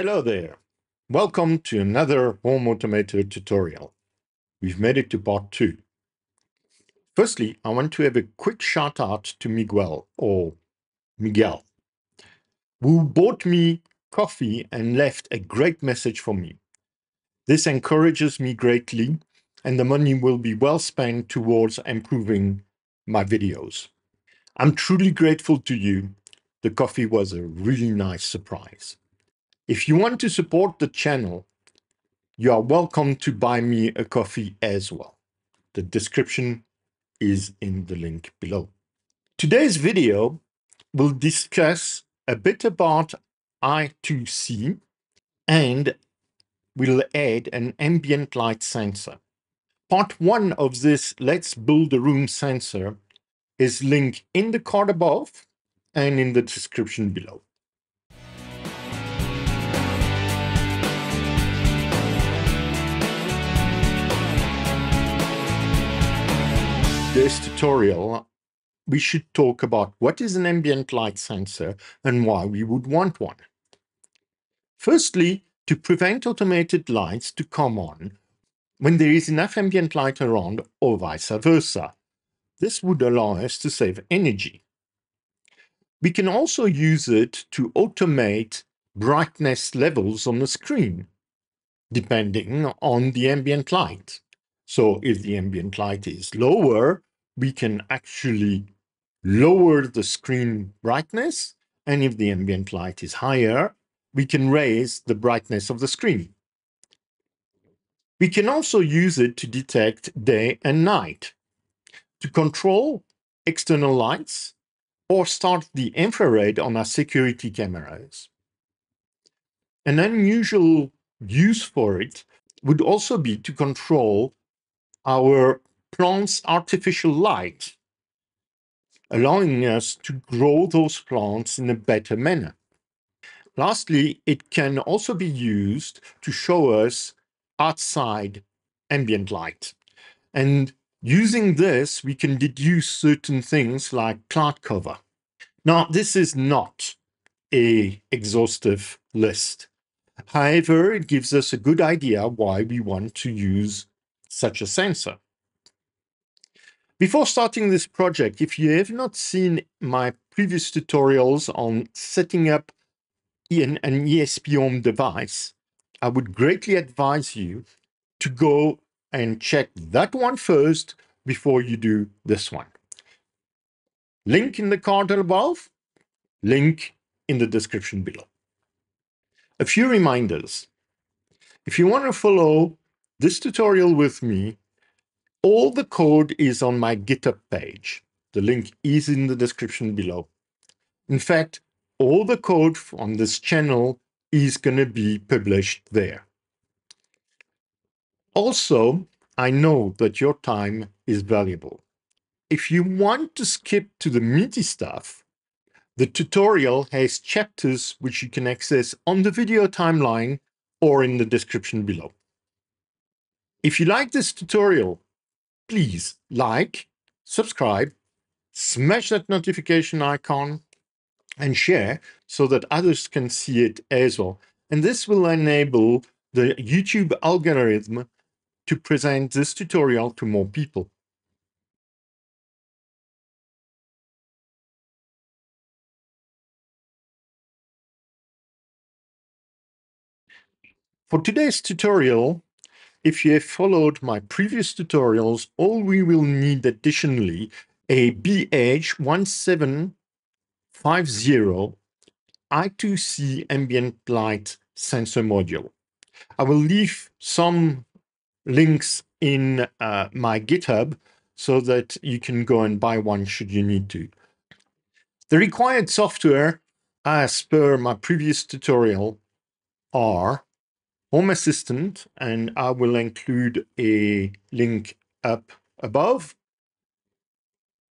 Hello there. Welcome to another Home Automator tutorial. We've made it to part 2. Firstly, I want to have a quick shout out to Miguel, or Miguel, who bought me coffee and left a great message for me. This encourages me greatly, and the money will be well spent towards improving my videos. I'm truly grateful to you. The coffee was a really nice surprise. If you want to support the channel, you are welcome to buy me a coffee as well. The description is in the link below. Today's video will discuss a bit about I2C and we'll add an ambient light sensor. Part 1 of this Let's Build a Room sensor is linked in the card above and in the description below. This tutorial, we should talk about what is an ambient light sensor and why we would want one. Firstly, to prevent automated lights to come on when there is enough ambient light around or vice versa. This would allow us to save energy. We can also use it to automate brightness levels on the screen, depending on the ambient light. So if the ambient light is lower, we can actually lower the screen brightness, and if the ambient light is higher, we can raise the brightness of the screen. We can also use it to detect day and night, to control external lights, or start the infrared on our security cameras. An unusual use for it would also be to control our plant's artificial light, allowing us to grow those plants in a better manner. Lastly, it can also be used to show us outside ambient light. And using this, we can deduce certain things like cloud cover. Now, this is not an exhaustive list. However, it gives us a good idea why we want to use such a sensor. Before starting this project, if you have not seen my previous tutorials on setting up an ESPHome device, I would greatly advise you to go and check that one first before you do this one. Link in the card above, link in the description below. A few reminders. If you want to follow this tutorial with me, all the code is on my GitHub page. The link is in the description below. In fact, all the code on this channel is going to be published there. Also, I know that your time is valuable. If you want to skip to the meaty stuff, the tutorial has chapters which you can access on the video timeline or in the description below. If you like this tutorial, please like, subscribe, smash that notification icon and share so that others can see it as well. And this will enable the YouTube algorithm to present this tutorial to more people. For today's tutorial, if you have followed my previous tutorials, all we will need additionally a BH1750 I2C ambient light sensor module. I will leave some links in my GitHub so that you can go and buy one should you need to. The required software, as per my previous tutorial, are Home Assistant, and I will include a link up above,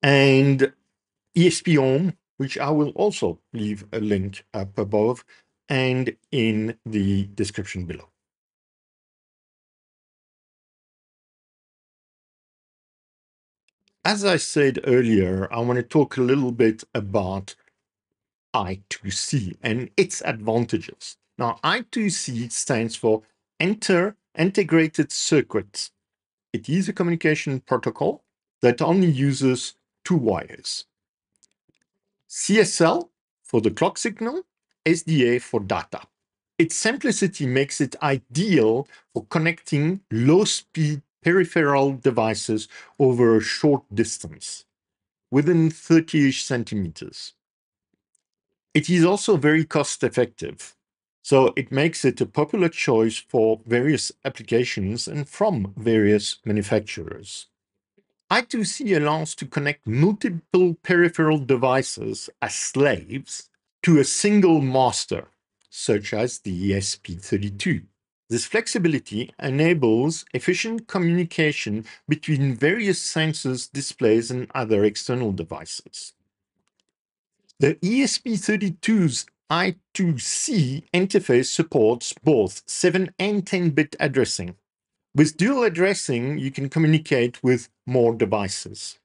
and ESPHome, which I will also leave a link up above and in the description below. As I said earlier, I want to talk a little bit about I2C and its advantages. Now, I2C stands for Integrated Circuit. It is a communication protocol that only uses two wires. CSL for the clock signal, SDA for data. Its simplicity makes it ideal for connecting low-speed peripheral devices over a short distance, within 30-ish centimeters. It is also very cost-effective, so it makes it a popular choice for various applications and from various manufacturers. I2C allows to connect multiple peripheral devices as slaves to a single master, such as the ESP32. This flexibility enables efficient communication between various sensors, displays, and other external devices. The ESP32's I2C interface supports both 7 and 10-bit addressing. With dual addressing, you can communicate with more devices.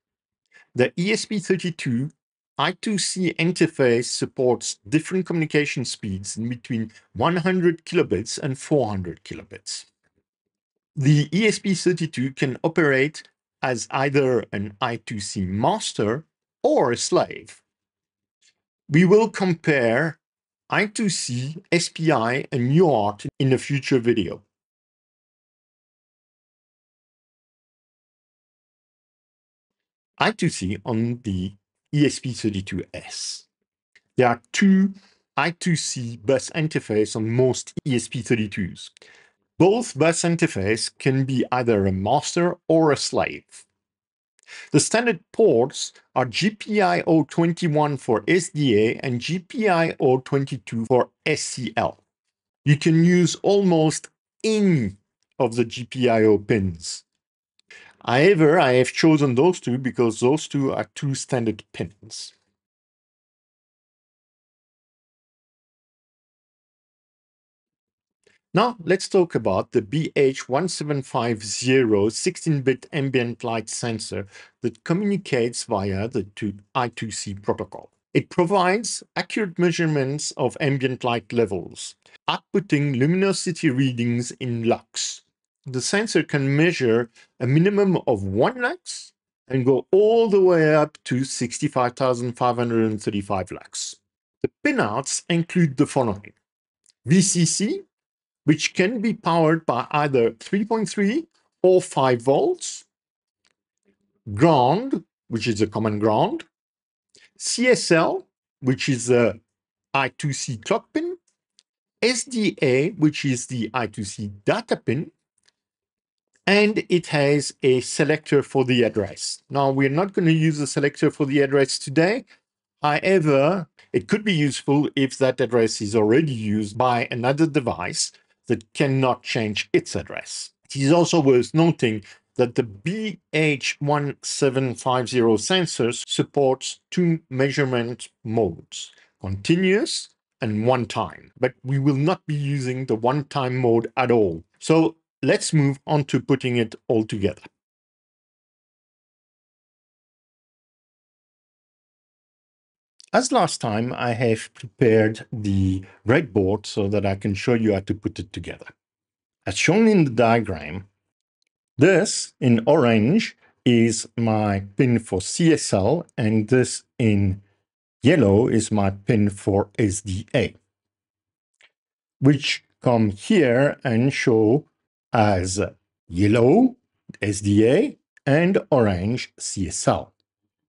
The ESP32 I2C interface supports different communication speeds in between 100 kilobits and 400 kilobits. The ESP32 can operate as either an I2C master or a slave. We will compare I2C, SPI, and UART in a future video. I2C on the ESP32S. There are two I2C bus interfaces on most ESP32s. Both bus interfaces can be either a master or a slave. The standard ports are GPIO21 for SDA and GPIO22 for SCL. You can use almost any of the GPIO pins. However, I have chosen those two because those two are two standard pins. Now, let's talk about the BH1750 16-bit ambient light sensor that communicates via the I2C protocol. It provides accurate measurements of ambient light levels, outputting luminosity readings in lux. The sensor can measure a minimum of 1 lux and go all the way up to 65,535 lux. The pinouts include the following: VCC, which can be powered by either 3.3 or 5 volts, ground, which is a common ground, CSL, which is the I2C clock pin, SDA, which is the I2C data pin, and it has a selector for the address. Now, we're not going to use the selector for the address today. However, it could be useful if that address is already used by another device that cannot change its address. It is also worth noting that the BH1750 sensor supports two measurement modes, continuous and one-time, but we will not be using the one-time mode at all. So let's move on to putting it all together. As last time, I have prepared the breadboard so that I can show you how to put it together. As shown in the diagram, this in orange is my pin for CSL, and this in yellow is my pin for SDA, which come here and show as yellow SDA and orange CSL.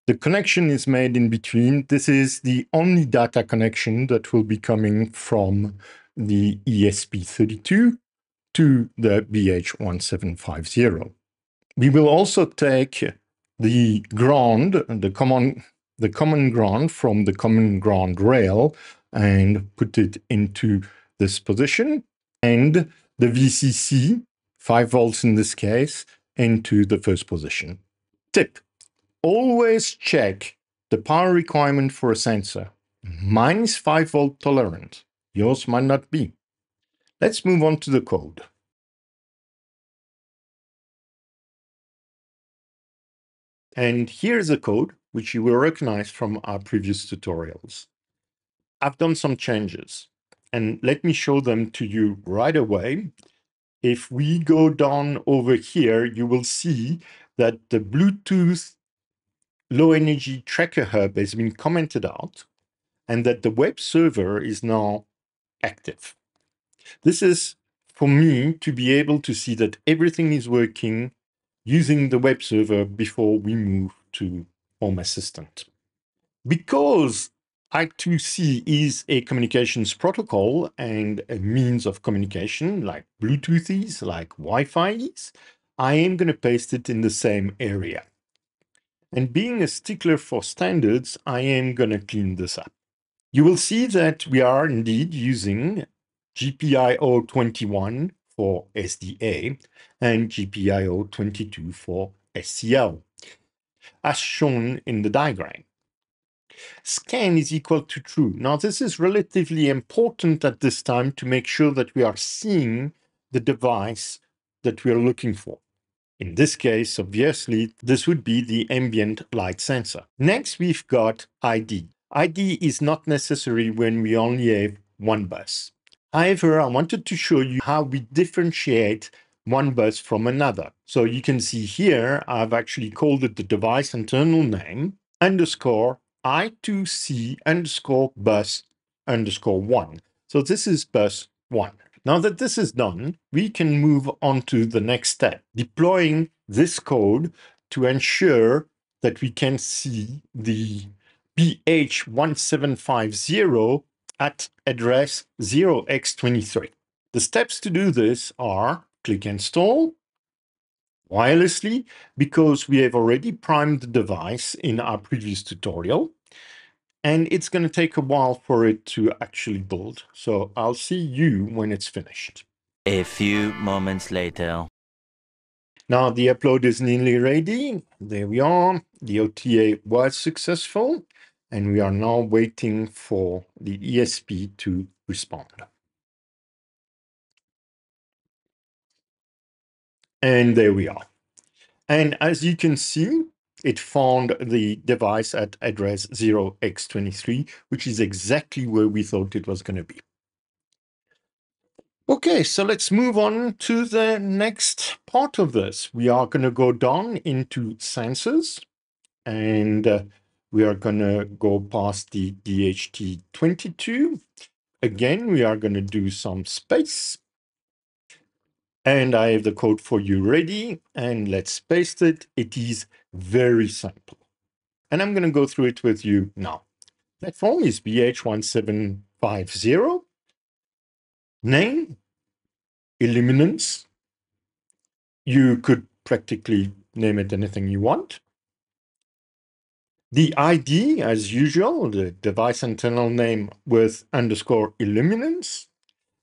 The connection is made in between. This is the only data connection that will be coming from the ESP32 to the BH1750. We will also take the ground, the common ground from the common ground rail and put it into this position, and the VCC, 5 volts in this case, into the first position. Tip: always check the power requirement for a sensor. Mine is 5 volt tolerant. Yours might not be. Let's move on to the code. And here's the code, which you will recognize from our previous tutorials. I've done some changes. and let me show them to you right away. If we go down over here, you will see that the Bluetooth low energy tracker hub has been commented out and that the web server is now active. This is for me to be able to see that everything is working using the web server before we move to Home Assistant. Because I2C is a communications protocol and a means of communication like Bluetooth is, like Wi-Fi is, I am going to paste it in the same area. And being a stickler for standards, I am going to clean this up. You will see that we are indeed using GPIO21 for SDA and GPIO22 for SCL, as shown in the diagram. Scan is equal to true. Now, this is relatively important at this time to make sure that we are seeing the device that we are looking for. In this case, obviously, this would be the ambient light sensor. Next, we've got ID. ID is not necessary when we only have one bus. However, I wanted to show you how we differentiate one bus from another. So you can see here, I've actually called it the device internal name underscore I2C underscore bus underscore 1. So this is bus 1. Now that this is done, we can move on to the next step, deploying this code to ensure that we can see the BH1750 at address 0x23. The steps to do this are click install wirelessly, because we have already primed the device in our previous tutorial, and it's going to take a while for it to actually build. So I'll see you when it's finished. A few moments later. Now the upload is nearly ready. There we are. The OTA was successful, and we are now waiting for the ESP to respond. And there we are. And as you can see, it found the device at address 0x23, which is exactly where we thought it was going to be. Okay, so let's move on to the next part of this. We are going to go down into sensors, and we are going to go past the DHT22. Again, we are going to do some space. And I have the code for you ready, and let's paste it. It is very simple. And I'm going to go through it with you now. Platform is BH1750. Name, illuminance. You could practically name it anything you want. The ID, as usual, the device internal name with underscore illuminance.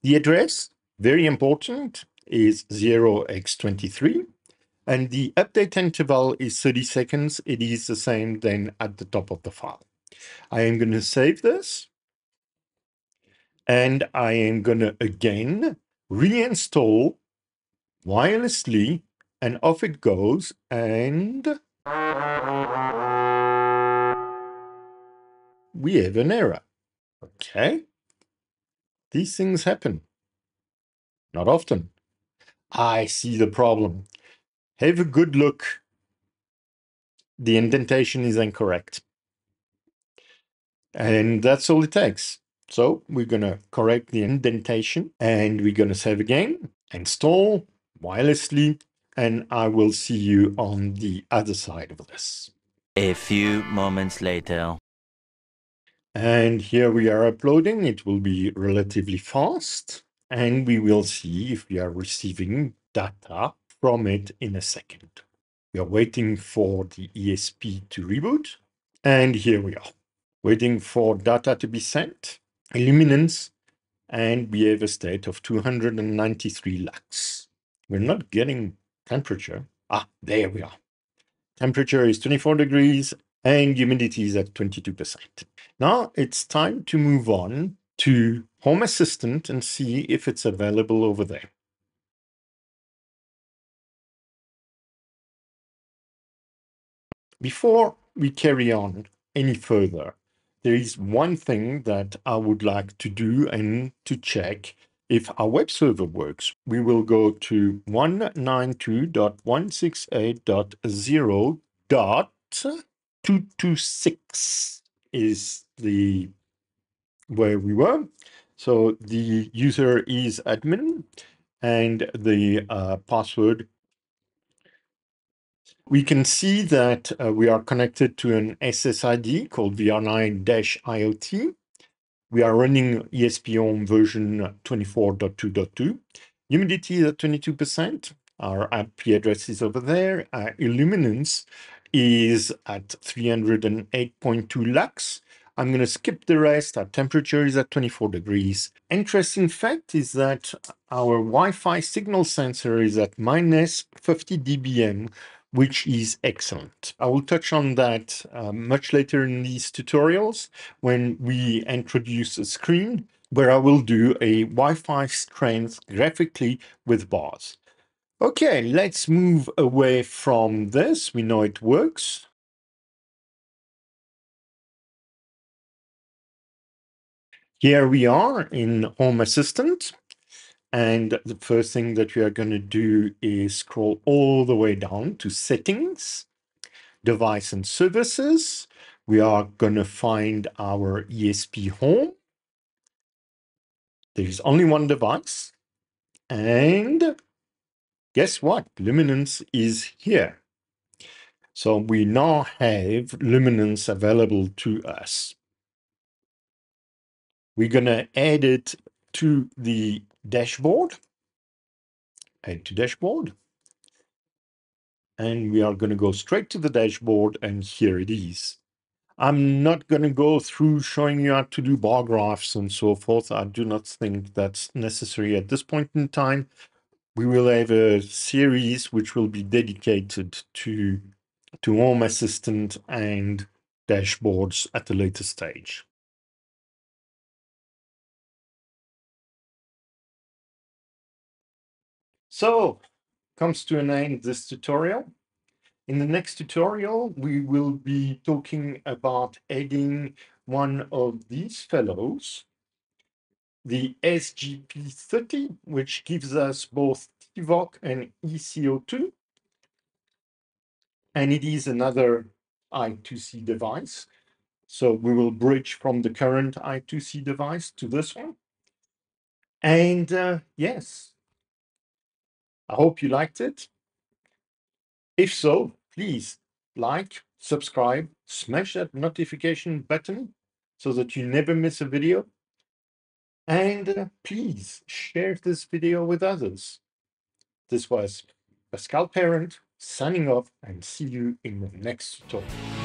The address, very important, is 0x23, and the update interval is 30 seconds. It is the same then at the top of the file. I am going to save this, and I am going to again reinstall wirelessly, and off it goes, and we have an error. Okay, these things happen. Not often. I see the problem. Have a good look. The indentation is incorrect. And that's all it takes. So we're going to correct the indentation, and we're going to save again, install wirelessly, and I will see you on the other side of this. A few moments later. And here we are uploading. It will be relatively fast. And we will see if we are receiving data from it in a second. We are waiting for the ESP to reboot. And here we are, waiting for data to be sent, illuminance, and we have a state of 293 lux. We're not getting temperature. Ah, there we are. Temperature is 24 degrees and humidity is at 22%. Now it's time to move on to Home Assistant and see if it's available over there. Before we carry on any further, there is one thing that I would like to do and to check if our web server works. We will go to 192.168.0.226 is the where we were. So the user is admin and the password. We can see that we are connected to an SSID called VR9 IoT. We are running ESPHome version 24.2.2. Humidity is at 22%. Our IP address is over there. Our illuminance is at 308.2 lux. I'm going to skip the rest. Our temperature is at 24 degrees. Interesting fact is that our Wi-Fi signal sensor is at minus 50 dBm, which is excellent. I will touch on that much later in these tutorials when we introduce a screen where I will do a Wi-Fi strength graphically with bars. Okay, let's move away from this. We know it works. Here we are in Home Assistant. And the first thing that we are going to do is scroll all the way down to Settings, Device and Services. We are going to find our ESPHome. There is only one device. And guess what? Luminance is here. So we now have luminance available to us. We're going to add it to the dashboard, add to dashboard, and we are going to go straight to the dashboard, and here it is. I'm not going to go through showing you how to do bar graphs and so forth. I do not think that's necessary at this point in time. We will have a series which will be dedicated to Home Assistant and dashboards at a later stage. So, comes to an end this tutorial. In the next tutorial, we will be talking about adding one of these fellows, the SGP30, which gives us both TVOC and eCO2. And it is another I2C device. So we will bridge from the current I2C device to this one. And yes, I hope you liked it. If so, please like, subscribe, smash that notification button so that you never miss a video. And please share this video with others. This was Pascal Parent signing off, and see you in the next tutorial.